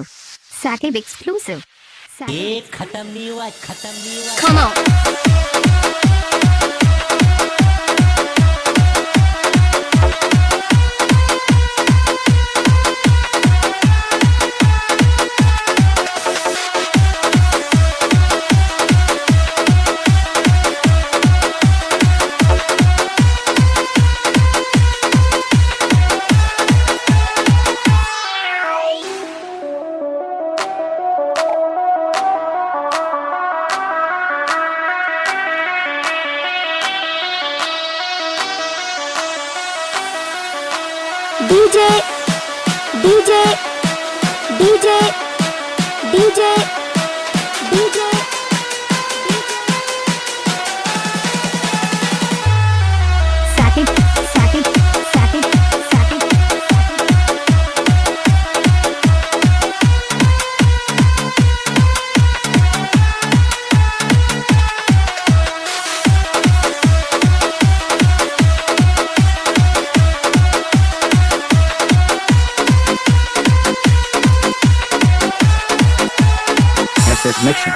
exclusive. Sakib exclusive. Sakib exclusive. Come on. Mission.